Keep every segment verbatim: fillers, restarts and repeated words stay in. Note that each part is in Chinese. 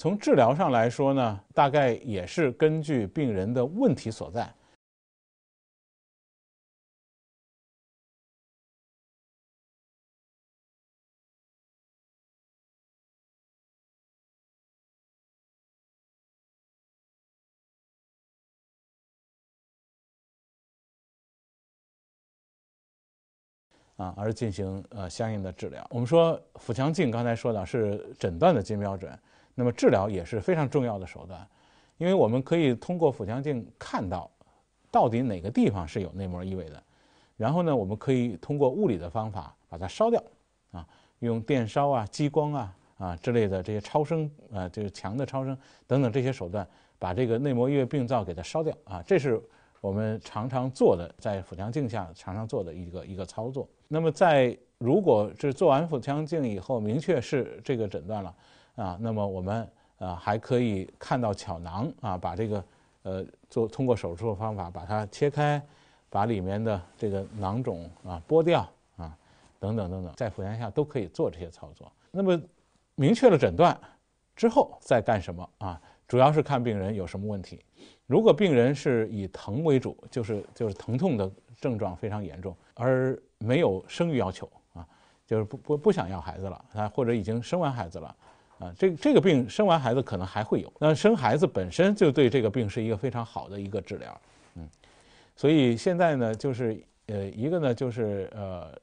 从治疗上来说呢，大概也是根据病人的问题所在。啊，而进行呃相应的治疗。我们说腹腔镜刚才说到是诊断的金标准，那么治疗也是非常重要的手段，因为我们可以通过腹腔镜看到到底哪个地方是有内膜异位的，然后呢，我们可以通过物理的方法把它烧掉，啊，用电烧啊、激光啊啊之类的这些超声啊，就是强的超声等等这些手段，把这个内膜异位病灶给它烧掉啊，这是我们常常做的，在腹腔镜下常常做的一个一个操作。那么在如果是做完腹腔镜以后，明确是这个诊断了啊，那么我们啊还可以看到巧囊啊，把这个呃做通过手术的方法把它切开，把里面的这个囊肿啊剥掉啊，等等等等，在腹腔下都可以做这些操作。那么明确了诊断之后再干什么啊？主要是看病人有什么问题。如果病人是以疼为主，就是就是疼痛的症状非常严重，而没有生育要求啊，就是不不不想要孩子了啊，或者已经生完孩子了啊，这这个病生完孩子可能还会有。那生孩子本身就对这个病是一个非常好的一个治疗，嗯，所以现在呢，就是呃一个呢就是呃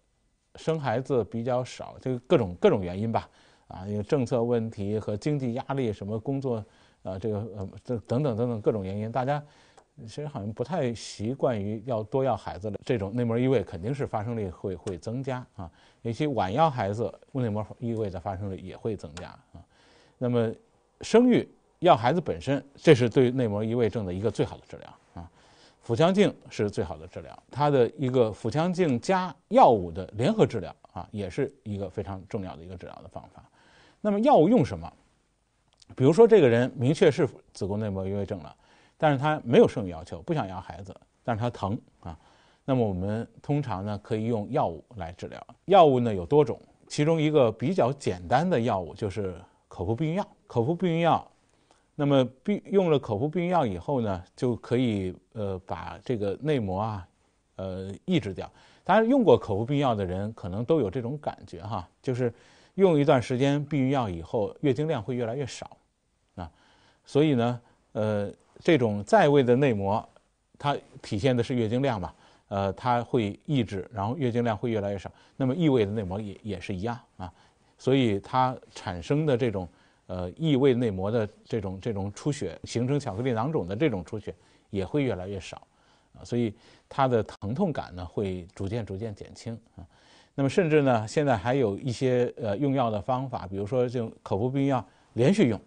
生孩子比较少，就各种各种原因吧，啊，因为政策问题和经济压力什么工作啊这个呃等等等等各种原因，大家其实好像不太习惯于要多要孩子了，这种内膜异位肯定是发生率会会增加啊，尤其晚要孩子，内膜异位的发生率也会增加啊。那么生育要孩子本身，这是对内膜异位症的一个最好的治疗啊。腹腔镜是最好的治疗，它的一个腹腔镜加药物的联合治疗啊，也是一个非常重要的一个治疗的方法。那么药物用什么？比如说这个人明确是子宫内膜异位症了，但是他没有生育要求，不想要孩子，但是他疼啊，那么我们通常呢可以用药物来治疗。药物呢有多种，其中一个比较简单的药物就是口服避孕药。口服避孕药，那么避用了口服避孕药以后呢，就可以呃把这个内膜啊呃抑制掉。当然用过口服避孕药的人可能都有这种感觉哈，就是用一段时间避孕药以后，月经量会越来越少啊，所以呢呃。这种在位的内膜，它体现的是月经量嘛，呃，它会抑制，然后月经量会越来越少。那么异位的内膜也也是一样啊，所以它产生的这种呃异位内膜的这种这种出血，形成巧克力囊肿的这种出血也会越来越少啊，所以它的疼痛感呢会逐渐逐渐减轻啊。那么甚至呢，现在还有一些呃用药的方法，比如说这种口服避孕药连续用。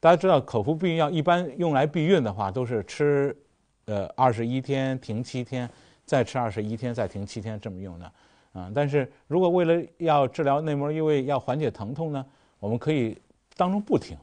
大家知道，口服避孕药一般用来避孕的话，都是吃，呃，二十一天停七天，再吃二十一天再停七天这么用的，啊、嗯，但是如果为了要治疗内膜异位，要缓解疼痛呢，我们可以当中不停，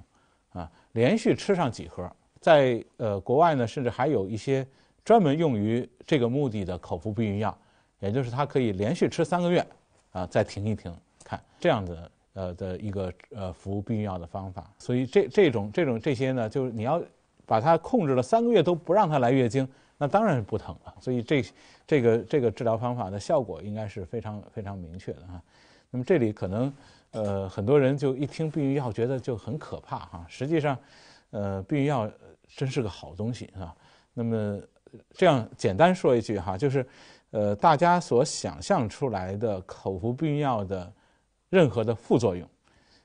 啊，连续吃上几盒。在呃国外呢，甚至还有一些专门用于这个目的的口服避孕药，也就是它可以连续吃三个月，啊，再停一停，看这样子。呃的一个呃服避孕药的方法，所以这这种这种这些呢，就是你要把它控制了三个月都不让它来月经，那当然是不疼了。所以这这个这个治疗方法的效果应该是非常非常明确的哈。那么这里可能呃很多人就一听避孕药觉得就很可怕哈，实际上呃避孕药真是个好东西啊。那么这样简单说一句哈，就是呃大家所想象出来的口服避孕药的任何的副作用，啊、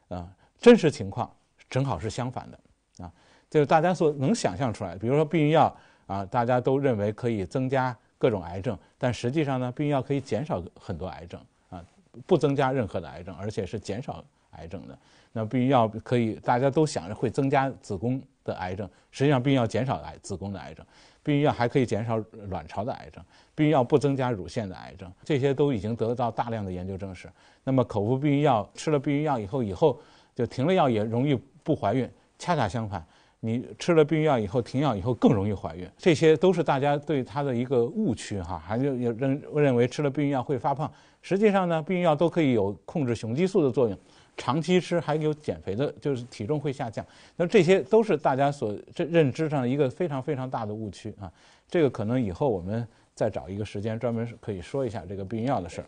呃，真实情况正好是相反的，啊，就是大家所能想象出来，比如说避孕药啊，大家都认为可以增加各种癌症，但实际上呢，避孕药可以减少很多癌症啊，不增加任何的癌症，而且是减少癌症的。那避孕药可以，大家都想着会增加子宫的癌症，实际上避孕药减少癌子宫的癌症，避孕药还可以减少卵巢的癌症，避孕药不增加乳腺的癌症，这些都已经得到大量的研究证实。那么口服避孕药吃了避孕药以后，以后就停了药也容易不怀孕，恰恰相反，你吃了避孕药以后停药以后更容易怀孕，这些都是大家对它的一个误区哈，还就认认为吃了避孕药会发胖，实际上呢，避孕药都可以有控制雄激素的作用。长期吃还有减肥的，就是体重会下降。那这些都是大家所这认知上一个非常非常大的误区啊。这个可能以后我们再找一个时间专门可以说一下这个避孕药的事儿。